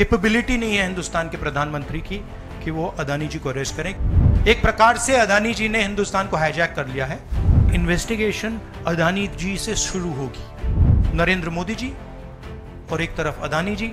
Capability नहीं है हिंदुस्तान के प्रधानमंत्री की कि वो अडानी जी को अरेस्ट करें। एक प्रकार से अडानी जी ने हिंदुस्तान को हाईजैक कर लिया है। इन्वेस्टिगेशन अडानी जी से शुरू होगी। नरेंद्र मोदी जी और एक तरफ अडानी जी।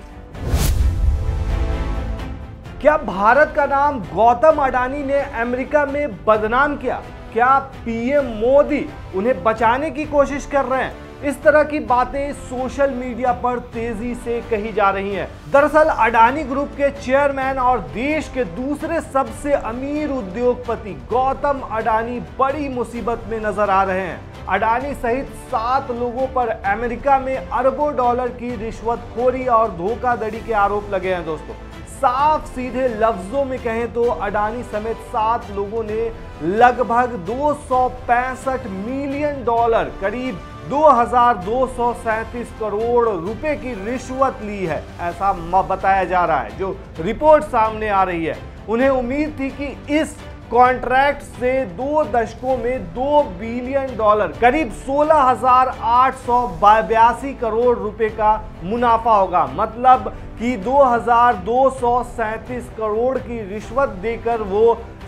क्या भारत का नाम गौतम अडानी ने अमेरिका में बदनाम किया? क्या पीएम मोदी उन्हें बचाने की कोशिश कर रहे हैं? इस तरह की बातें सोशल मीडिया पर तेजी से कही जा रही हैं। दरअसल अडानी ग्रुप के चेयरमैन और देश के दूसरे सबसे अमीर उद्योगपति गौतम अडानी बड़ी मुसीबत में नजर आ रहे हैं। अडानी सहित 7 लोगों पर अमेरिका में अरबों डॉलर की रिश्वतखोरी और धोखाधड़ी के आरोप लगे हैं। दोस्तों, साफ सीधे लफ्जों में कहें तो अडानी समेत 7 लोगों ने लगभग 265 मिलियन डॉलर करीब 2237 करोड़ रुपए की रिश्वत ली है, ऐसा बताया जा रहा है। जो रिपोर्ट सामने आ रही है, उन्हें उम्मीद थी कि इस कॉन्ट्रैक्ट से 2 दशकों में 2 बिलियन डॉलर करीब 16,882 करोड़ रुपए का मुनाफा होगा। मतलब कि 2,237 करोड़ की रिश्वत देकर वो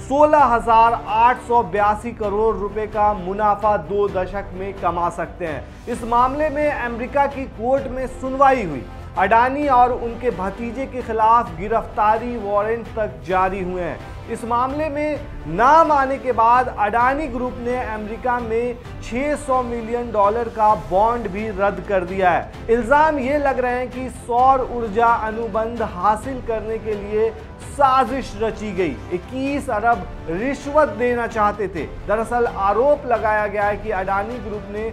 16,882 करोड़ रुपए का मुनाफा 2 दशक में कमा सकते हैं। इस मामले में अमेरिका की कोर्ट में सुनवाई हुई। अडानी और उनके भतीजे के खिलाफ गिरफ्तारी वारंट तक जारी हुए हैं। इस मामले में नाम आने के बाद अडानी ग्रुप ने अमेरिका में 600 मिलियन डॉलर का बॉन्ड भी रद्द कर दिया है। इल्ज़ाम ये लग रहे हैं कि सौर ऊर्जा अनुबंध हासिल करने के लिए साजिश रची गई। 21 अरब रिश्वत देना चाहते थे। दरअसल आरोप लगाया गया है कि अडानी ग्रुप ने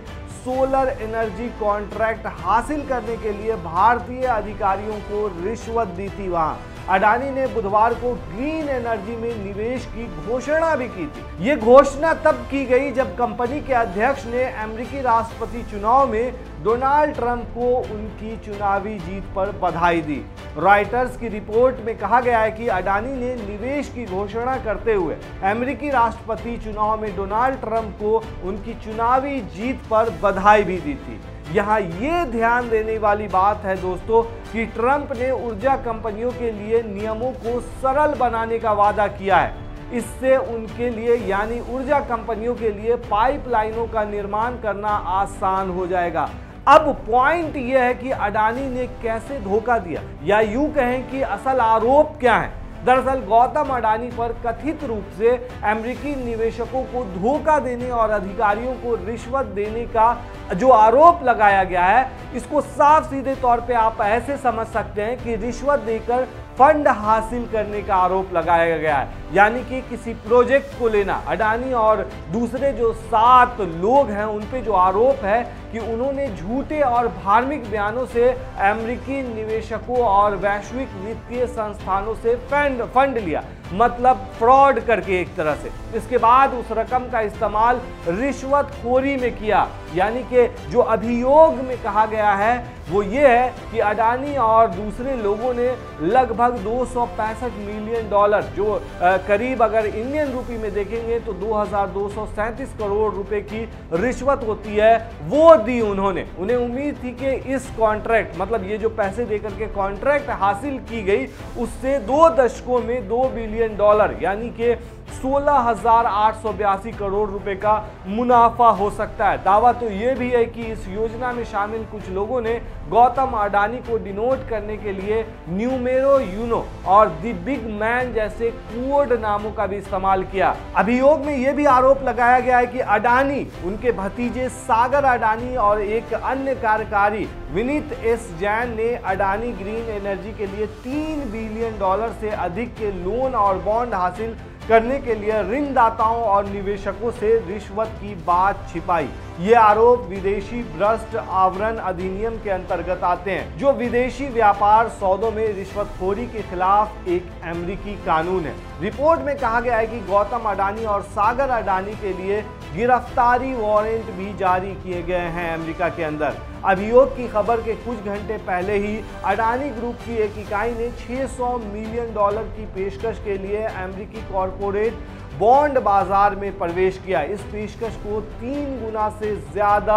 सोलर एनर्जी कॉन्ट्रैक्ट हासिल करने के लिए भारतीय अधिकारियों को रिश्वत दी थी। वहां अडानी ने बुधवार को ग्रीन एनर्जी में निवेश की घोषणा भी की थी। ये घोषणा तब की गई जब कंपनी के अध्यक्ष ने अमेरिकी राष्ट्रपति चुनाव में डोनाल्ड ट्रंप को उनकी चुनावी जीत पर बधाई दी। रॉयटर्स की रिपोर्ट में कहा गया है कि अडानी ने निवेश की घोषणा करते हुए अमेरिकी राष्ट्रपति चुनाव में डोनाल्ड ट्रंप को उनकी चुनावी जीत पर बधाई भी दी थी। यहाँ ये ध्यान देने वाली बात है दोस्तों कि ट्रंप ने ऊर्जा कंपनियों के लिए नियमों को सरल बनाने का वादा किया है। इससे उनके लिए यानी ऊर्जा कंपनियों के लिए पाइपलाइनों का निर्माण करना आसान हो जाएगा। अब पॉइंट यह है कि अडानी ने कैसे धोखा दिया, या यूं कहें कि असल आरोप क्या है। दरअसल गौतम अडानी पर कथित रूप से अमेरिकी निवेशकों को धोखा देने और अधिकारियों को रिश्वत देने का जो आरोप लगाया गया है, इसको साफ सीधे तौर पे आप ऐसे समझ सकते हैं कि रिश्वत देकर फंड हासिल करने का आरोप लगाया गया है। यानी कि किसी प्रोजेक्ट को लेना अडानी और दूसरे जो 7 लोग हैं उन पे जो आरोप है कि उन्होंने झूठे और धार्मिक बयानों से अमेरिकी निवेशकों और वैश्विक वित्तीय संस्थानों से फंड लिया, मतलब फ्रॉड करके एक तरह से। इसके बाद उस रकम का इस्तेमाल रिश्वतखोरी में किया। यानी कि जो अभियोग में कहा गया है वो ये है कि अडानी और दूसरे लोगों ने लगभग 265 मिलियन डॉलर जो करीब अगर इंडियन रूपी में देखेंगे तो 2237 करोड़ रुपए की रिश्वत होती है, वो दी उन्होंने। उन्हें उम्मीद थी कि इस कॉन्ट्रैक्ट मतलब ये जो पैसे देकर के कॉन्ट्रैक्ट हासिल की गई उससे 2 दशकों में 2 बिलियन डॉलर यानी कि 16,882 करोड़ रुपए का मुनाफा हो सकता है। दावा तो ये भी है कि इस योजना में शामिल कुछ लोगों ने गौतम अडानी को डिनोट करने के लिए न्यूमेरो यूनो और द बिग मैन जैसे कोड नामों का भी इस्तेमाल किया। अभियोग में यह भी आरोप लगाया गया है कि अडानी, उनके भतीजे सागर अडानी और एक अन्य कार्यकारी विनित एस जैन ने अडानी ग्रीन एनर्जी के लिए 3 बिलियन डॉलर से अधिक के लोन और बॉन्ड हासिल करने के लिए ऋणदाताओं और निवेशकों से रिश्वत की बात छिपाई। ये आरोप विदेशी भ्रष्ट आवरण अधिनियम के अंतर्गत आते हैं, जो विदेशी व्यापार सौदों में रिश्वतखोरी के खिलाफ एक अमेरिकी कानून है। रिपोर्ट में कहा गया है कि गौतम अडानी और सागर अडानी के लिए गिरफ्तारी वारंट भी जारी किए गए हैं अमेरिका के अंदर। अभियोग की खबर के कुछ घंटे पहले ही अडानी ग्रुप की एक इकाई ने 600 मिलियन डॉलर की पेशकश के लिए अमेरिकी कॉरपोरेट बॉन्ड बाजार में प्रवेश किया। इस पेशकश को 3 गुना से ज़्यादा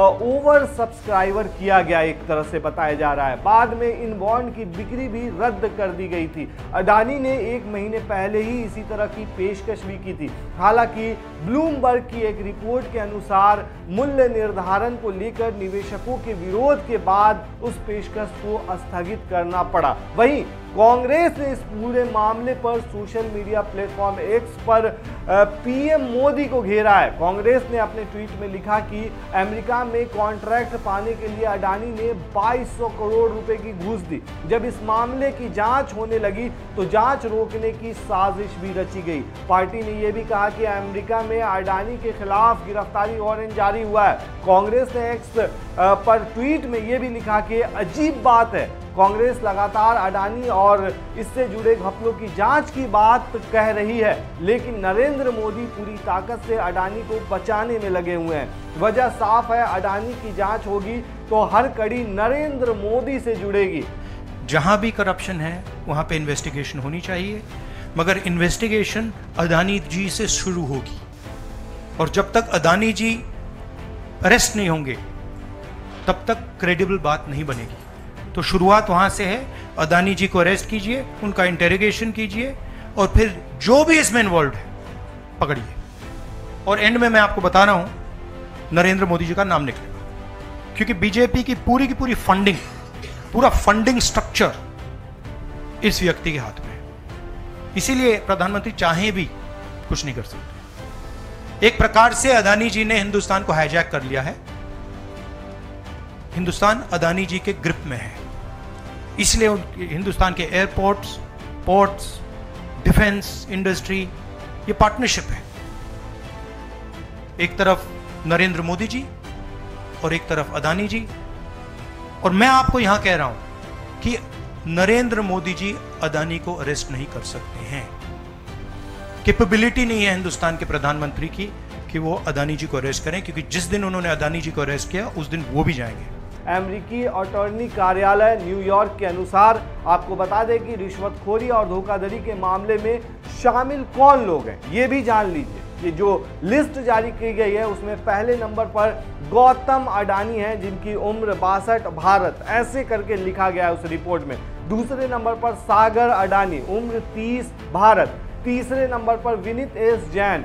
ओवर सब्सक्राइबर किया गया एक तरह से बताया जा रहा है। बाद में इन बॉन्ड की बिक्री भी रद्द कर दी गई थी। अडानी ने एक महीने पहले ही इसी तरह की पेशकश भी की थी। हालांकि ब्लूमबर्ग की एक रिपोर्ट के अनुसार मूल्य निर्धारण को लेकर निवेशकों के विरोध के बाद उस पेशकश को स्थगित करना पड़ा। वहीं कांग्रेस ने इस पूरे मामले पर सोशल मीडिया प्लेटफॉर्म एक्स पर पीएम मोदी को घेरा है। कांग्रेस ने अपने ट्वीट में लिखा कि अमेरिका में कॉन्ट्रैक्ट पाने के लिए अडानी ने 2200 करोड़ रुपए की घूस दी। जब इस मामले की जांच होने लगी तो जांच रोकने की साजिश भी रची गई। पार्टी ने यह भी कहा कि अमेरिका में अडानी के खिलाफ गिरफ्तारी वारंट जारी हुआ है। कांग्रेस ने एक्स पर ट्वीट में यह भी लिखा कि अजीब बात है, कांग्रेस लगातार अडानी और इससे जुड़े घपलों की जांच की बात कह रही है, लेकिन नरेंद्र मोदी पूरी ताकत से अडानी को बचाने में लगे हुए हैं। वजह साफ है, अडानी की जांच होगी तो हर कड़ी नरेंद्र मोदी से जुड़ेगी। जहां भी करप्शन है वहां पे इन्वेस्टिगेशन होनी चाहिए, मगर इन्वेस्टिगेशन अडानी जी से शुरू होगी और जब तक अडानी जी अरेस्ट नहीं होंगे तब तक क्रेडिबल बात नहीं बनेगी। तो शुरुआत वहां से है, अडानी जी को अरेस्ट कीजिए, उनका इंटेरोगेशन कीजिए और फिर जो भी इसमें इन्वॉल्व है पकड़िए। और एंड में मैं आपको बता रहा हूं, नरेंद्र मोदी जी का नाम निकलेगा, क्योंकि बीजेपी की पूरी फंडिंग, पूरा फंडिंग स्ट्रक्चर इस व्यक्ति के हाथ में है। इसीलिए प्रधानमंत्री चाहे भी कुछ नहीं कर सकते। एक प्रकार से अडानी जी ने हिंदुस्तान को हाईजैक कर लिया है, हिंदुस्तान अडानी जी के ग्रिप में है। इसलिए हिंदुस्तान के एयरपोर्ट्स, पोर्ट्स, डिफेंस इंडस्ट्री, ये पार्टनरशिप है। एक तरफ नरेंद्र मोदी जी और एक तरफ अडानी जी। और मैं आपको यहां कह रहा हूं कि नरेंद्र मोदी जी अडानी को अरेस्ट नहीं कर सकते हैं। कैपेबिलिटी नहीं है हिंदुस्तान के प्रधानमंत्री की कि वो अडानी जी को अरेस्ट करें, क्योंकि जिस दिन उन्होंने अडानी जी को अरेस्ट किया उस दिन वो भी जाएंगे। अमेरिकी अटॉर्नी कार्यालय न्यूयॉर्क के अनुसार, आपको बता दें कि रिश्वतखोरी और धोखाधड़ी के मामले में शामिल कौन लोग हैं ये भी जान लीजिए। ये जो लिस्ट जारी की गई है उसमें पहले नंबर पर गौतम अडानी हैं, जिनकी उम्र 62 भारत ऐसे करके लिखा गया है उस रिपोर्ट में। दूसरे नंबर पर सागर अडानी, उम्र 30 भारत। तीसरे नंबर पर विनित एस जैन,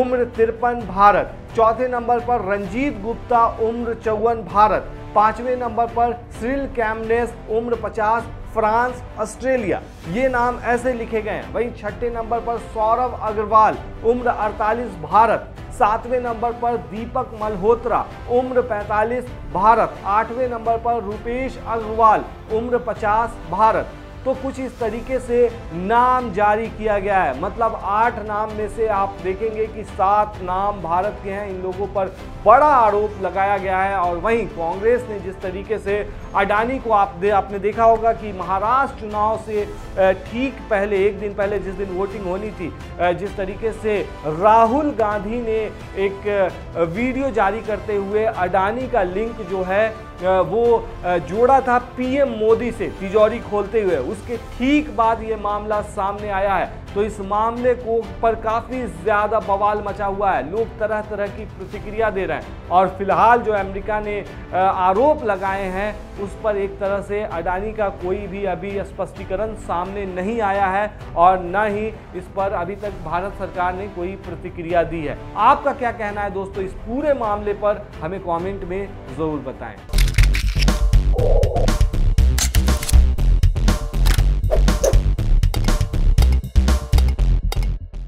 उम्र 53 भारत। चौथे नंबर पर रंजीत गुप्ता, उम्र 54 भारत। पांचवें नंबर पर श्रील कैम्ब्रिज, उम्र 50 फ्रांस ऑस्ट्रेलिया। ये नाम ऐसे लिखे गए हैं। वहीं छठे नंबर पर सौरभ अग्रवाल, उम्र 48 भारत। सातवें नंबर पर दीपक मल्होत्रा, उम्र 45 भारत। आठवें नंबर पर रुपेश अग्रवाल, उम्र 50 भारत। तो कुछ इस तरीके से नाम जारी किया गया है। मतलब 8 नाम में से आप देखेंगे कि 7 नाम भारत के हैं। इन लोगों पर बड़ा आरोप लगाया गया है। और वहीं कांग्रेस ने जिस तरीके से अडानी को आपने देखा होगा कि महाराष्ट्र चुनाव से ठीक पहले, एक दिन पहले जिस दिन वोटिंग होनी थी, जिस तरीके से राहुल गांधी ने एक वीडियो जारी करते हुए अडानी का लिंक जो है वो जोड़ा था पीएम मोदी से तिजोरी खोलते हुए, उसके ठीक बाद ये मामला सामने आया है। तो इस मामले को पर काफ़ी ज़्यादा बवाल मचा हुआ है, लोग तरह तरह की प्रतिक्रिया दे रहे हैं। और फिलहाल जो अमेरिका ने आरोप लगाए हैं उस पर एक तरह से अडानी का कोई भी अभी स्पष्टीकरण सामने नहीं आया है और न ही इस पर अभी तक भारत सरकार ने कोई प्रतिक्रिया दी है। आपका क्या कहना है दोस्तों इस पूरे मामले पर, हमें कॉमेंट में ज़रूर बताएँ।